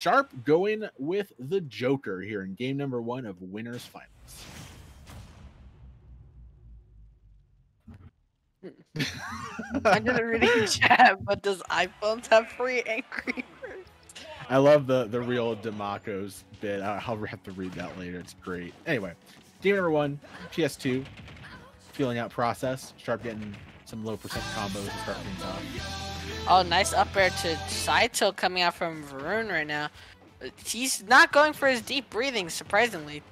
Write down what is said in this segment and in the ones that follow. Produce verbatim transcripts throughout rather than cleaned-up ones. Sharp going with the Joker here in game number one of Winners Finals. I'm gonna read in chat, but does iPhones have free and creamers? I love the the real Demaco's bit. I'll have to read that later. It's great. Anyway, game number one, P S two, feeling out process. Sharp getting some low percent combos to start things off. Oh, nice up air to side tilt coming out from Varun right now. He's not going for his deep breathing, surprisingly.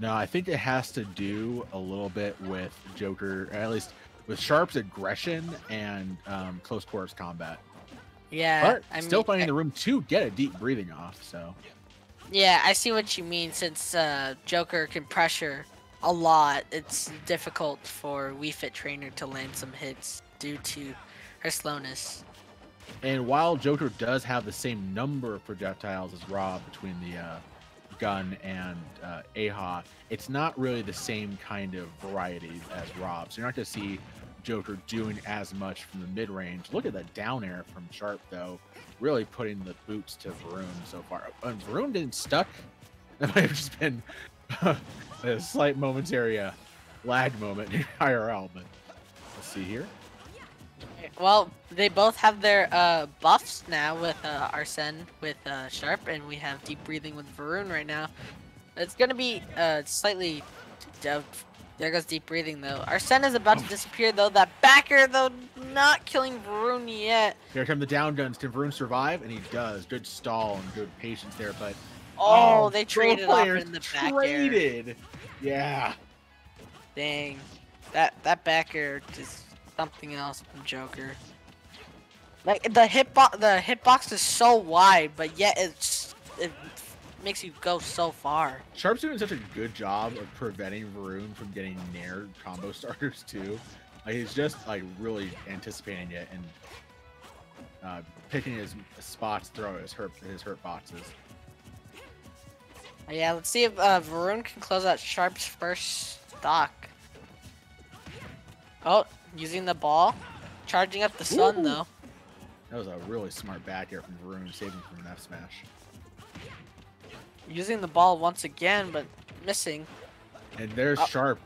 No, I think it has to do a little bit with Joker, or at least with Sharp's aggression and um, close quarters combat. Yeah, but I still mean, finding I, the room to get a deep breathing off. So. Yeah, I see what you mean. Since uh, Joker can pressure a lot, it's difficult for Wii Fit Trainer to land some hits due to her slowness. And while Joker does have the same number of projectiles as Rob between the uh, gun and uh, A H A, it's not really the same kind of variety as Rob. So you're not going to see Joker doing as much from the mid-range. Look at that down air from Sharp, though, really putting the boots to Varun so far. And Varun didn't stuck. That might have just been... a slight momentary uh, lag moment in I R L, but let's see here. Well, they both have their uh, buffs now with uh, Arsène with uh, Sharp, and we have deep breathing with Varun right now. It's going to be uh, slightly... Uh, there goes deep breathing, though. Arsène is about oh. to disappear, though. That backer, though, not killing Varun yet. Here come the down guns. Can Varun survive? And he does. Good stall and good patience there, but... Oh, oh, they traded off in the back traded. air. Yeah. Dang. That that back air is something else from Joker. Like the hitbox the hitbox is so wide, but yet it's it makes you go so far. Sharp's doing such a good job of preventing Varun from getting nair combo starters too. Like he's just like really anticipating it and uh, picking his spots, throw his hurt his hurt boxes. Yeah, let's see if uh, Varun can close out Sharp's first stock. Oh, using the ball. Charging up the sun, Ooh. though. That was a really smart back air from Varun, saving from an F smash. Using the ball once again, but missing. And there's oh. Sharp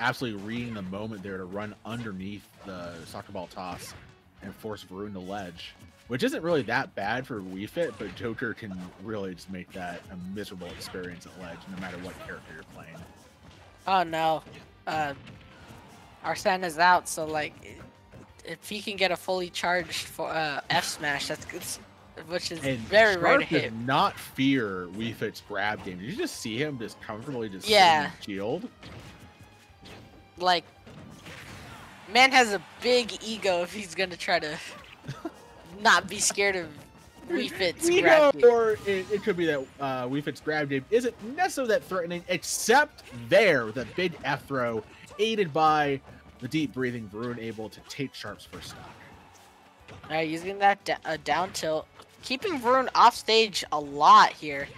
absolutely reading the moment there to run underneath the soccer ball toss and force Varun to ledge. Which isn't really that bad for Wii Fit, but Joker can really just make that a miserable experience at ledge, no matter what character you're playing. Oh no, uh, Arsène is out, so like, if he can get a fully charged for uh, F smash, that's good, which is and very Sharp rare to hit. Does not fear Wii Fit's grab game. Did you just see him just comfortably just yeah shield? Like, man has a big ego if he's gonna try to. Not be scared of Wii Fit's we grab know, game. Or it, it could be that uh, Wii Fit's grab game isn't necessarily that threatening, except there, the big F throw, aided by the deep breathing Varun, able to take Sharp's first stock. All right, using that uh, down tilt, keeping Varun off stage a lot here.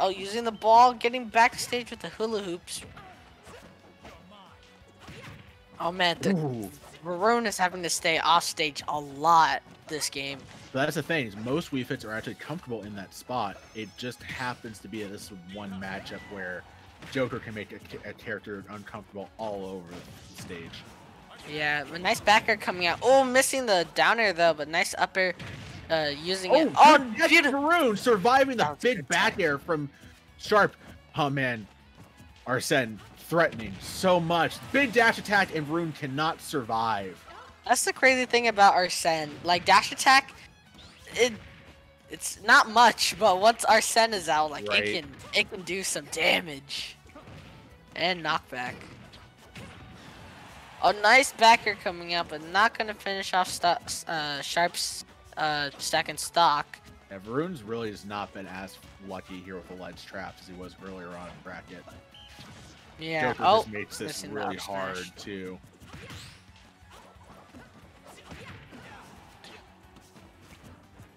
Oh, using the ball, getting back to stage with the hula hoops. Oh man, the Ooh. Varun is having to stay off stage a lot this game. But that's the thing, is most Wii Fits are actually comfortable in that spot. It just happens to be this one matchup where Joker can make a, a character uncomfortable all over the stage. Yeah, a nice back air coming out. Oh, missing the down air though, but nice up air uh, using oh, it. Oh, yes, beautiful. Varun surviving the big back air from Sharp. Oh man, Arsène threatening so much. Big dash attack and Varun cannot survive. That's the crazy thing about Arsène. Like, dash attack, it it's not much, but once Arsène is out, like, right. it can it can do some damage. And knockback. A nice backer coming up, but not going to finish off stock, uh, Sharp's uh, second stock. Yeah, Varun's really has not been as lucky here with the ledge traps as he was earlier on in bracket. Yeah, Joker oh, just makes this really hard, too.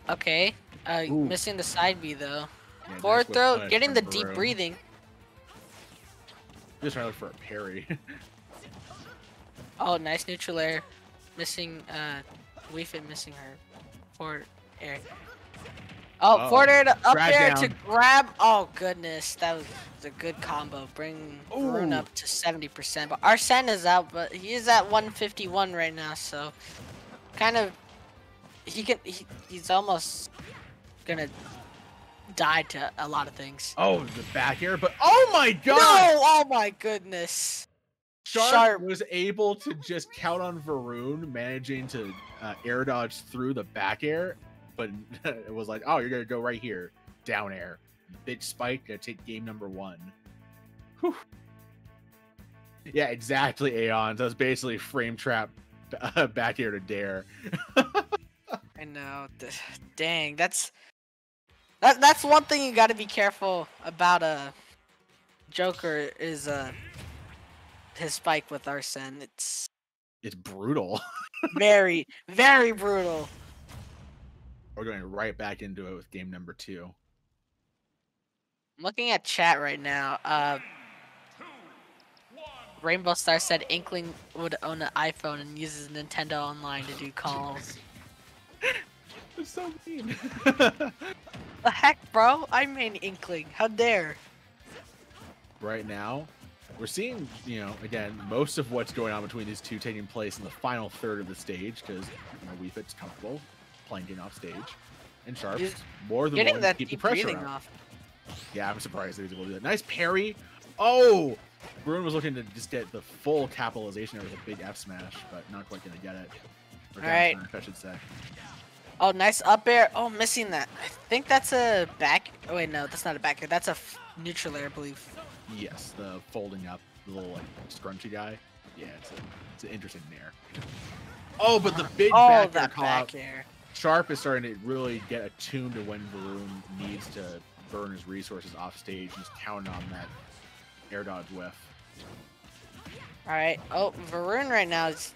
Okay, uh, Ooh. missing the side B though. Yeah, forward throw, getting the deep room. breathing. Just trying to look for a parry. Oh, nice neutral air. Missing, uh, Wii Fit missing her forward air. Oh, uh-oh. Forward up grab there down. to grab. Oh, goodness. That was a good combo. Bring Varun up to seventy percent. But Arsène is out, but he is at one fifty-one right now. So, kind of, he can. He, he's almost going to die to a lot of things. Oh, the back air. But, oh, my God. No, oh, my goodness. Sharp, Sharp was able to just count on Varun managing to uh, air dodge through the back air. But it was like, oh, you're gonna go right here, down air, bitch spike. Gonna take game number one. Whew. Yeah, exactly, Aeons. That was basically frame trap, uh, back air to dare. I know. Dang, that's that, that's one thing you got to be careful about. A uh, Joker is uh, his spike with Arsène. It's it's brutal. Very, very brutal. We're going right back into it with game number two. I'm looking at chat right now. Uh, Rainbow Star said Inkling would own an iPhone and uses Nintendo Online to do calls. That's so mean. The heck, bro? I'm an Inkling. How dare? Right now, we're seeing, you know, again, most of what's going on between these two taking place in the final third of the stage because, you know, Wii Fit's comfortable playing game off stage, and Sharp more than willing to keep the pressure off. Yeah, I'm surprised that he's able to do that. Nice parry. Oh, Varun was looking to just get the full capitalization with a big F smash, but not quite gonna get it. All right, I should say. Oh, nice up air. Oh, missing that. I think that's a back. Oh wait, no, that's not a back air. That's a f neutral air, I believe. Yes, the folding up, the little like scrunchy guy. Yeah, it's a, it's an interesting air. Oh, but the big oh, back air call out. Sharp is starting to really get attuned to when Varun needs to burn his resources off stage and just count on that air dodge whiff. All right. Oh, Varun right now is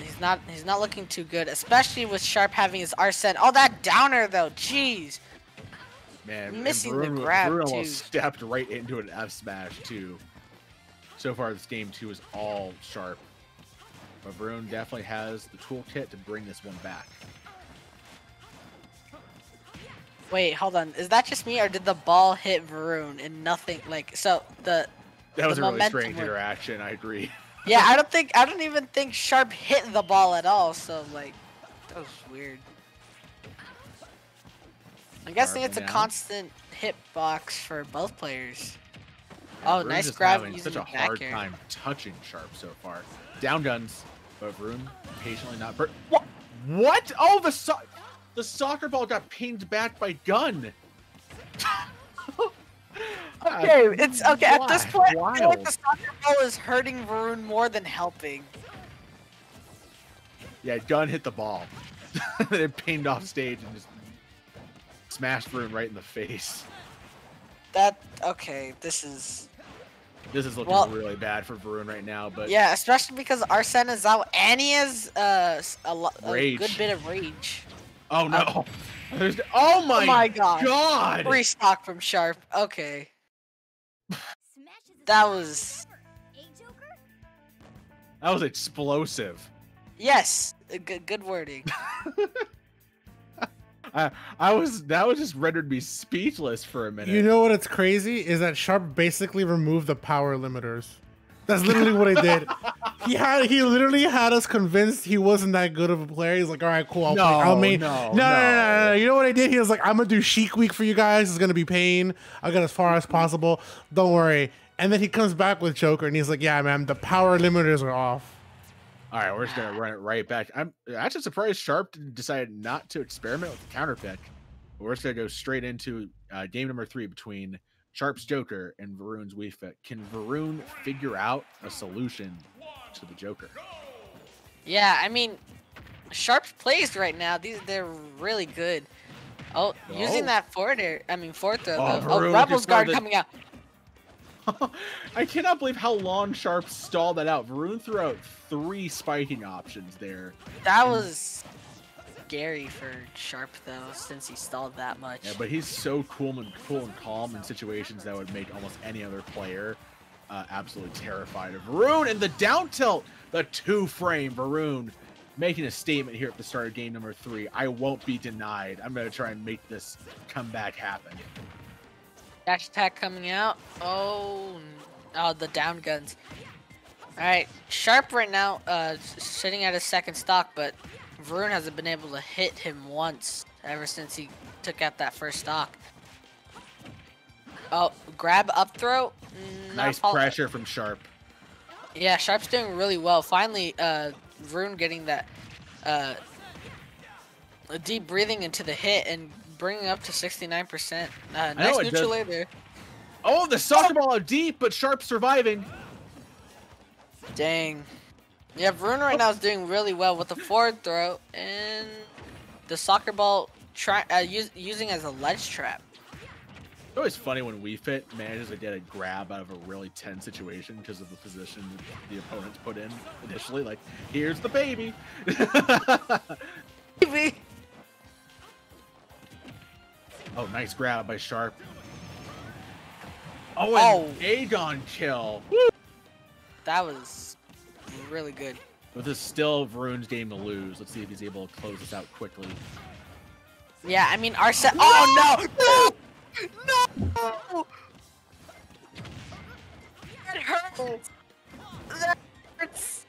he's not he's not looking too good, especially with Sharp having his Arsène. Oh, that downer though. Jeez. Man, missing Varun, the grab Varun too. Almost stepped right into an F smash too. So far, this game two is all Sharp, but Varun definitely has the toolkit to bring this one back. Wait, hold on. Is that just me, or did the ball hit Varun and nothing? Like, so the that was the a really strange went... interaction. I agree. Yeah, I don't think I don't even think Sharp hit the ball at all. So like, that was weird. I'm guessing it's a constant hitbox for both players. Yeah, oh, Varun nice grab! Using such a hard air. time touching Sharp so far. Down guns, but Varun patiently not. What? What? Oh, the so The soccer ball got pinged back by Gun. Okay, it's okay. Wild. At this point, Wild. I feel like the soccer ball is hurting Varun more than helping. Yeah, Gun hit the ball. It pinged off stage and just smashed Varun right in the face. That okay. This is this is looking well, really bad for Varun right now. But yeah, especially because Arsène is out and he has uh, a, a good bit of rage. Oh no! Um, There's, oh my, my god. god! Free stock from Sharp. Okay. That was. That was explosive. Yes, good good wording. I I was that was just rendered me speechless for a minute. You know what? It's crazy is that Sharp basically removed the power limiters. That's literally what I did. He had he literally had us convinced he wasn't that good of a player. He's like, all right, cool. I'll no, play. I'll main. No no no, no, no, no, no. You know what I did? He was like, I'm gonna do Sheik week for you guys. It's gonna be pain. I got as far as possible. Don't worry. And then he comes back with Joker, and he's like, yeah, man, the power limiters are off. All right, we're just gonna run it right back. I'm actually surprised Sharp decided not to experiment with the counter pick. We're just gonna go straight into uh, game number three between Sharp's Joker and Varun's Wii Fit. Can Varun figure out a solution to the Joker? Yeah, I mean, Sharp's plays right now, these they're really good. Oh, oh. using that forward air, I mean, forward throw. Oh, oh Rebel's guard the... coming out. I cannot believe how long Sharp stalled that out. Varun threw out three spiking options there. That and... was scary for Sharp though, since he stalled that much. Yeah, but he's so cool and cool and calm in situations that would make almost any other player uh, absolutely terrified of Varun. And the down tilt, the two frame Varun making a statement here at the start of game number three. I won't be denied. I'm going to try and make this comeback happen. Dash attack coming out. Oh, oh, the down guns. All right, Sharp right now uh, sitting at his second stock, but Varun hasn't been able to hit him once ever since he took out that first stock. Oh, grab up throw. Nice pressure from Sharp. Yeah, Sharp's doing really well. Finally, uh, Varun getting that uh, deep breathing into the hit and bringing up to sixty-nine percent. Uh, nice neutral lay there. Oh, the soccer ball out deep, but Sharp surviving. Dang. Yeah, Varun right now is doing really well with the forward throw and the soccer ball try uh, use, using as a ledge trap. It's always funny when Wii Fit manages to get a grab out of a really tense situation because of the position the opponents put in initially. Like, here's the baby. Baby. Oh, nice grab by Sharp. Oh, and oh. Aegon kill. Woo. That was really good. But this is still Varun's game to lose. Let's see if he's able to close this out quickly. Yeah, I mean, Arsène. Oh, no! No! No! That hurts! That hurts!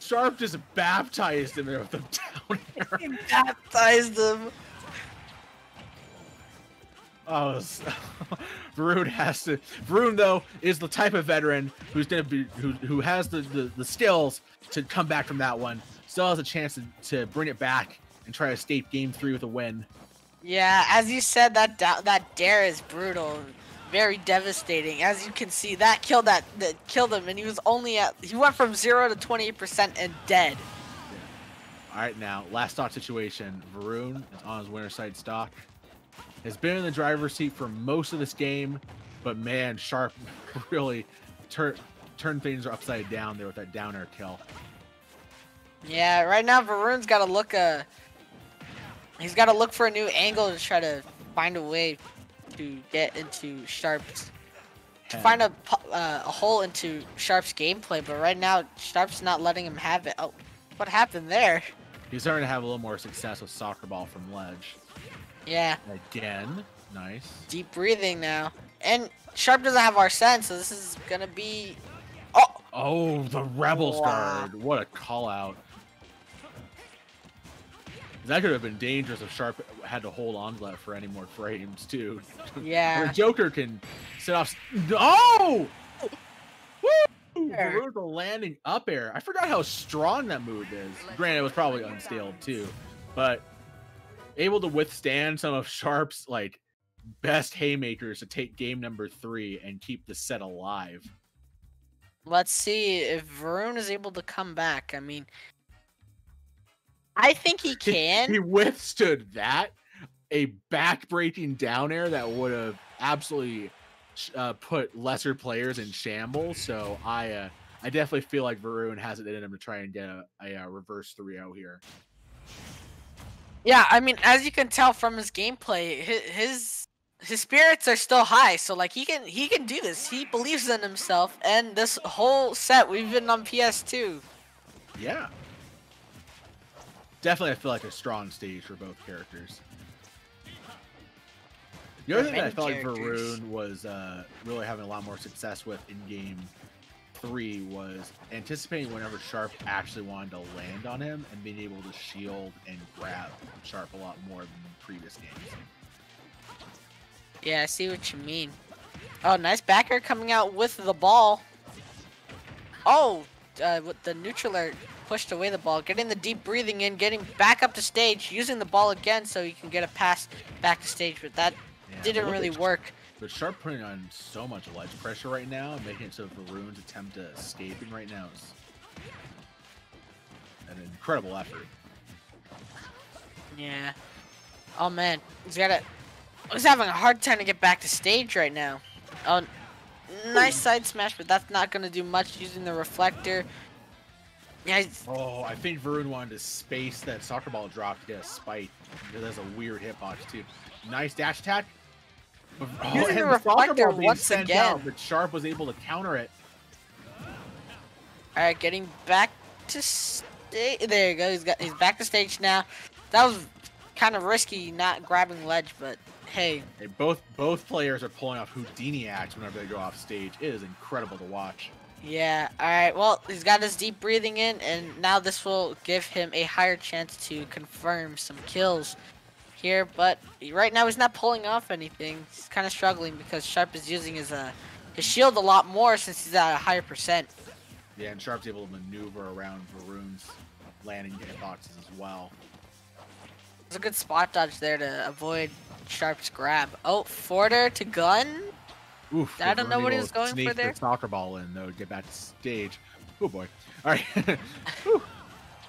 Sharp just baptized him with the downer. He baptized him! Oh, Varun has to. Varun, though, is the type of veteran who's gonna be who who has the, the, the skills to come back from that one. Still has a chance to, to bring it back and try to escape game three with a win. Yeah, as you said, that that dare is brutal, very devastating. As you can see, that killed that that killed him, and he was only at he went from zero to twenty-eight percent and dead. Yeah. All right, now last stock situation. Varun is on his winner side stock. Has been in the driver's seat for most of this game, but man, Sharp really tur turned things upside down there with that down air kill. Yeah, right now Varun's got to look a. He's got to look for a new angle to try to find a way to get into Sharp's, to find a, uh, a hole into Sharp's gameplay. But right now, Sharp's not letting him have it. Oh, what happened there? He's starting to have a little more success with soccer ball from ledge. Yeah. Again, nice. Deep breathing now. And Sharp doesn't have Arsène, so this is going to be... Oh! Oh, the Rebels wow. guard. What a call out. That could have been dangerous if Sharp had to hold on to that for any more frames, too. Yeah. Where Joker can set off... Oh! Woo! Varun the landing up air. I forgot how strong that move is. Granted, it was probably unscaled, too. But able to withstand some of Sharp's, like, best haymakers to take game number three and keep the set alive. Let's see if Varun is able to come back. I mean... I think he can. He withstood that. A back-breaking down air that would have absolutely uh, put lesser players in shambles. So I uh, I definitely feel like Varun has it in him to try and get a, a, a reverse three oh here. Yeah, I mean, as you can tell from his gameplay, his, his his spirits are still high. So like he can he can do this. He believes in himself. And this whole set we've been on P S two. Yeah. Definitely, I feel like a strong stage for both characters. The other thing that I felt like Varun was uh, really having a lot more success with in game three was anticipating whenever Sharp actually wanted to land on him and being able to shield and grab Sharp a lot more than previous games. Yeah, I see what you mean. Oh, nice back air coming out with the ball. Oh, uh, with the neutral air. Pushed away the ball, getting the deep breathing in, getting back up to stage, using the ball again so you can get a pass back to stage, but that yeah, didn't really work. But Sharp putting on so much ledge pressure right now, making it so Varun's attempt at escaping right now is an incredible effort. Yeah. Oh man, he's got a. He's having a hard time to get back to stage right now. Oh, nice side smash, but that's not going to do much using the reflector. Yeah, oh, I think Varun wanted to space that soccer ball drop to get a spike. That's a weird hitbox too. Nice dash attack. Oh, and the soccer ball being sent out, but Sharp was able to counter it. All right, getting back to There you go. He's got. He's back to stage now. That was kind of risky, not grabbing ledge, but hey. Hey, both both players are pulling off Houdini acts whenever they go off stage. It is incredible to watch. Yeah. All right. Well, he's got his deep breathing in, and now this will give him a higher chance to confirm some kills here. But right now, he's not pulling off anything. He's kind of struggling because Sharp is using his uh his shield a lot more since he's at a higher percent. Yeah, and Sharp's able to maneuver around Varun's landing hitboxes as well. There's a good spot dodge there to avoid Sharp's grab. Oh, forwarder to gun? Oof. I don't Varun know what he was going for there. The soccer ball in, though, to get back to stage. Oh, boy. All right.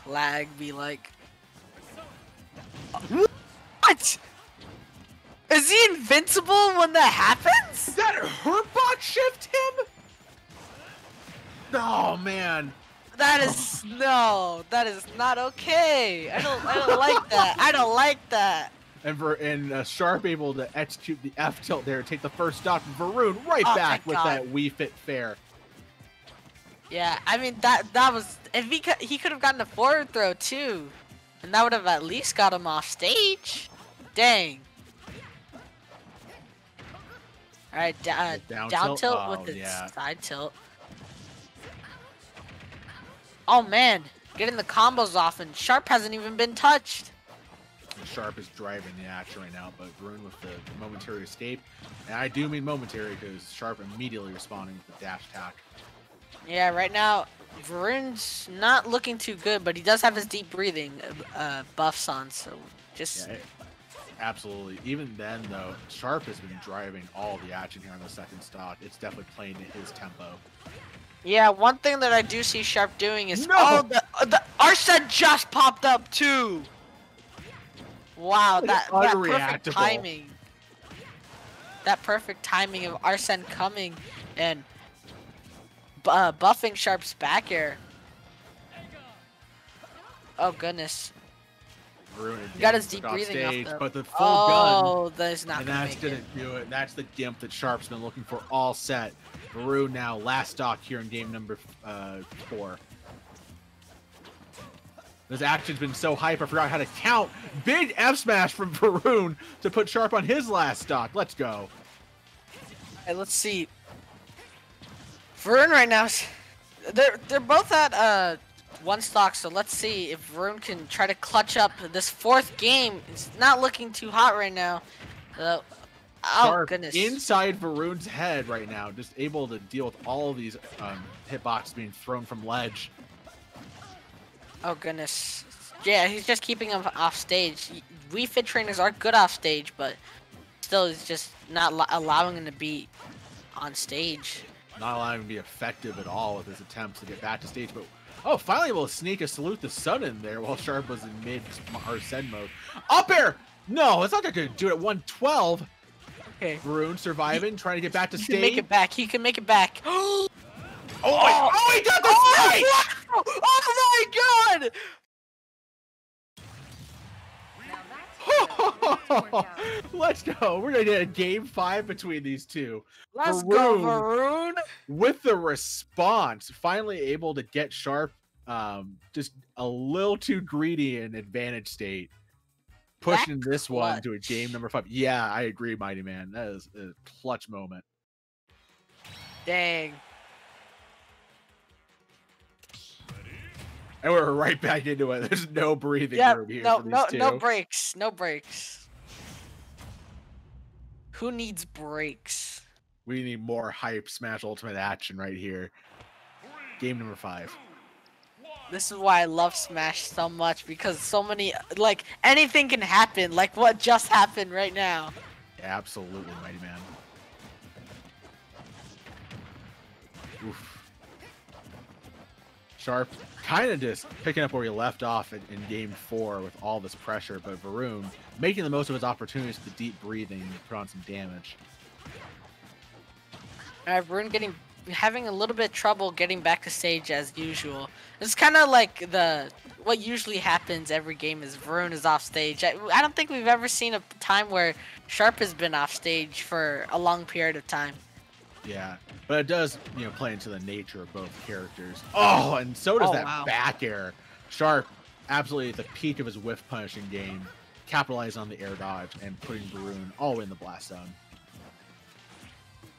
Lag be like. What? Is he invincible when that happens? Is that Hurtbot shift him? Oh man, that is no, that is not okay. I don't, I don't like that. I don't like that. And for and uh, Sharp able to execute the F tilt there, take the first stock. Varun right oh, back with God. that Wii Fit fair. Yeah, I mean that that was if he could, he could have gotten a forward throw too, and that would have at least got him off stage. Dang. All right, uh, down, down tilt, tilt oh, with the yeah. side tilt. Oh man, getting the combos off, and Sharp hasn't even been touched. Sharp is driving the action right now, but Varun with the momentary escape. And I do mean momentary because Sharp immediately responding with the dash attack. Yeah, right now, Varun's not looking too good, but he does have his deep breathing uh, buffs on, so just... Yeah, it, absolutely. Even then, though, Sharp has been driving all the action here on the second stock. It's definitely playing to his tempo. Yeah, one thing that I do see Sharp doing is no. oh the, the Arsène just popped up too. Wow, that, that perfect timing. That perfect timing of Arsène coming and uh, buffing Sharp's back air. Oh goodness. Ruined. Got his deep breathing stage, off the... But the full oh, gun. That is not and gonna that's going to do it. That's the gimp that Sharp's been looking for all set. Varun now last stock here in game number uh, four. This action's been so hype, I forgot how to count. Big F smash from Varun to put Sharp on his last stock. Let's go. Hey, let's see. Varun right now, they're they're both at uh one stock, so let's see if Varun can try to clutch up this fourth game. It's not looking too hot right now. Uh, Oh, Sharp goodness. Inside Varun's head right now, just able to deal with all of these um, hitboxes being thrown from ledge. Oh, goodness. Yeah, he's just keeping him off stage. Wii Fit trainers are good off stage, but still, he's just not allowing him to be on stage. Not allowing him to be effective at all with his attempts to get back to stage. But oh, finally able to sneak a salute the sun in there while Sharp was in mid Arsène mode. Up air! No, it's not going to do it. one twelve. Okay. Varun surviving, he, trying to get back to stage. He can make it back. He can make it back. oh, oh, my, oh, he got the strike! Oh, oh, my God! Let's go. We're going to get a game five between these two. Let's Varun, go, Varun. With the response, finally able to get Sharp um, just a little too greedy in advantage state. Pushing That's this one clutch. to a game number five. Yeah, I agree, Mighty Man. That is a clutch moment. Dang. And we're right back into it. There's no breathing yep, room here. No, for these no, two. no breaks. No breaks. Who needs breaks? We need more hype, Smash Ultimate action right here. Game number five. This is why I love Smash so much, because so many, like, anything can happen, like what just happened right now. Absolutely, Mighty Man. Oof. Sharp kind of just picking up where he left off in, in game four with all this pressure, but Varun making the most of his opportunities with the deep breathing and put on some damage. Alright, Varun getting... having a little bit of trouble getting back to stage as usual. It's kind of like the what usually happens every game is Varun is off stage. I, I don't think we've ever seen a time where Sharp has been off stage for a long period of time. Yeah, but it does, you know, play into the nature of both characters. Oh, and so does oh, that wow. back air Sharp, absolutely at the peak of his whiff punishing game, capitalized on the air dodge and putting Varun all in the blast zone.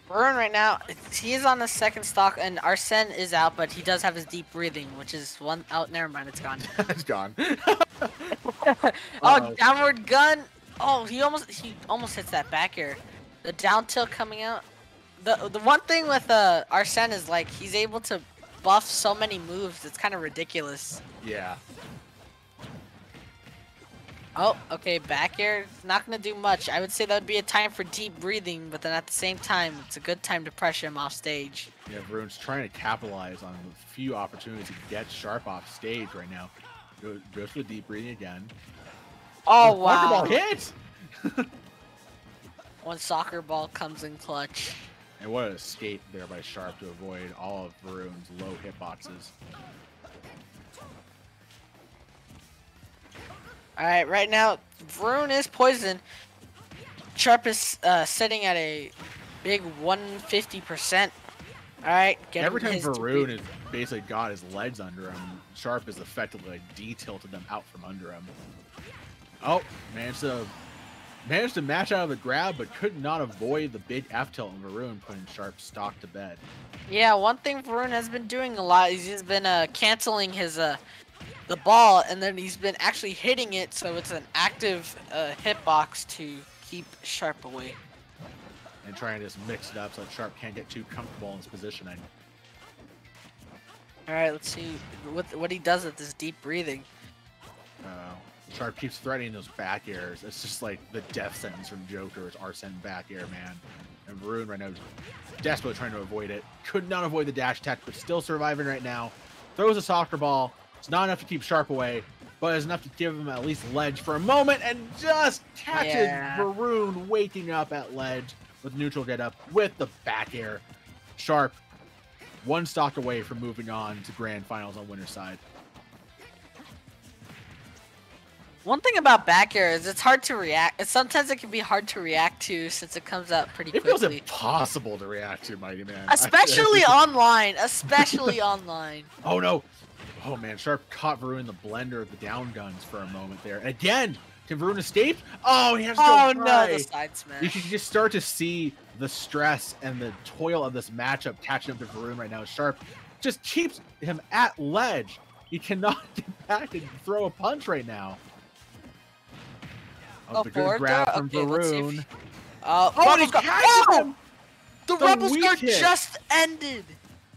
Varun right now, he is on the second stock, and Arsène is out, but he does have his deep breathing, which is one out. Never mind, it's gone. It's gone. oh, uh, downward gun. Oh, he almost he almost hits that back air. The down tilt coming out. The the one thing with uh, Arsène is like he's able to buff so many moves. It's kind of ridiculous. Yeah. Oh, okay, back air not gonna do much. I would say that would be a time for deep breathing, but then at the same time, it's a good time to pressure him off stage. Yeah, Varun's trying to capitalize on a few opportunities to get Sharp off stage right now. Goes, goes for deep breathing again. Oh, and wow! Soccer ball hits. One soccer ball comes in clutch. And what an escape there by Sharp to avoid all of Varun's low hitboxes. Alright, right now, Varun is poisoned. Sharp is uh, sitting at a big one hundred fifty percent. Alright, get Every time Varun has basically got his legs under him, Sharp is effectively like, de-tilted them out from under him. Oh, managed to, managed to match out of the grab, but could not avoid the big F-tilt on Varun, putting Sharp's stock to bed. Yeah, one thing Varun has been doing a lot is he's been uh, canceling his... Uh, the ball, and then he's been actually hitting it, so it's an active uh, hitbox to keep Sharp away. And trying to just mix it up so that Sharp can't get too comfortable in his positioning. Alright, let's see what, what he does with this deep breathing. Uh, Sharp keeps threatening those back airs. It's just like the death sentence from Joker is Arsène back air, man. And Varun right now is desperately trying to avoid it. Could not avoid the dash attack, but still surviving right now. Throws a soccer ball. It's not enough to keep Sharp away, but it's enough to give him at least ledge for a moment, and just catches yeah. Varun waking up at ledge with neutral get up with the back air. Sharp, one stock away from moving on to grand finals on winner's side. One thing about back air is it's hard to react. Sometimes it can be hard to react to since it comes out pretty quickly. It feels impossible to react to, Mighty Man. Especially online. Especially online. Oh, no. Oh man, Sharp caught Varun in the blender of the down guns for a moment there. And again, can Varun escape? Oh, he has to oh, go Oh no, the side smash. You can just start to see the stress and the toil of this matchup catching up to Varun right now. Sharp just keeps him at ledge. He cannot get back and throw a punch right now. Oh, oh the good grab door? from okay, Varun. If... Uh, oh, he catches him! The, the Rebel Star just ended!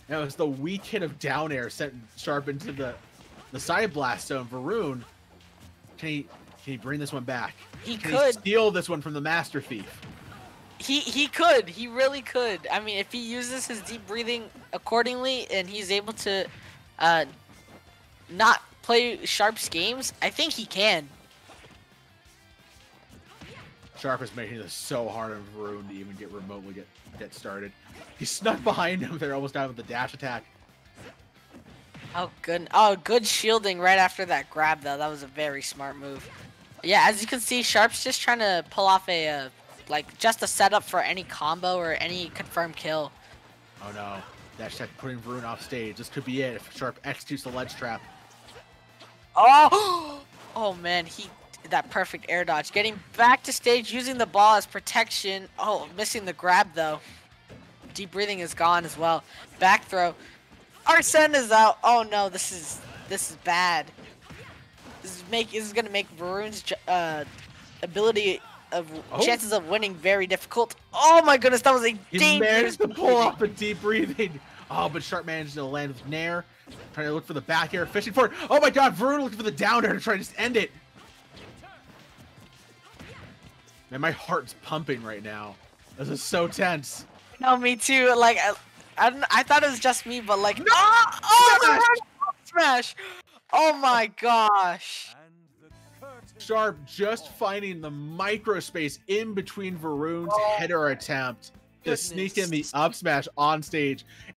Now it's the weak hit of down air sent Sharp into the, the side blast zone. Varun, can he can he bring this one back? He can could he steal this one from the Master Thief. He he could. He really could. I mean, if he uses his deep breathing accordingly and he's able to uh, not play Sharp's games, I think he can. Sharp is making this so hard on Varun to even get remotely get get started. He snuck behind him there, almost died with the dash attack. Oh good, oh good shielding right after that grab though. That was a very smart move. Yeah, as you can see, Sharp's just trying to pull off a uh, like just a setup for any combo or any confirmed kill. Oh no, dash attack putting Varun off stage. This could be it if Sharp executes the ledge trap. Oh, oh man, he. That perfect air dodge, getting back to stage using the ball as protection. Oh, missing the grab though. Deep breathing is gone as well. Back throw. Arsène is out. Oh no, this is this is bad. This is make this is gonna make Varun's uh, ability of oh. chances of winning very difficult. Oh my goodness, that was a he dangerous. managed to pull off a deep breathing. Oh, but Sharp managed to land with Nair. Trying to look for the back air, fishing for it. Oh my God, Varun looking for the down air to try to just end it. And my heart's pumping right now. This is so tense. No, me too. Like, I, I, don't, I thought it was just me, but like, no! Oh, oh smash! The smash! Oh my gosh! Sharp just finding the micro space in between Varun's oh, header attempt goodness. to sneak in the up smash on stage.